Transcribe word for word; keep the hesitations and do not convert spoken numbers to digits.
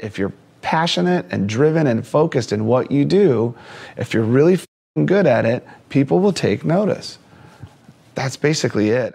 If you're passionate and driven and focused in what you do, if you're really good at it, people will take notice. That's basically it.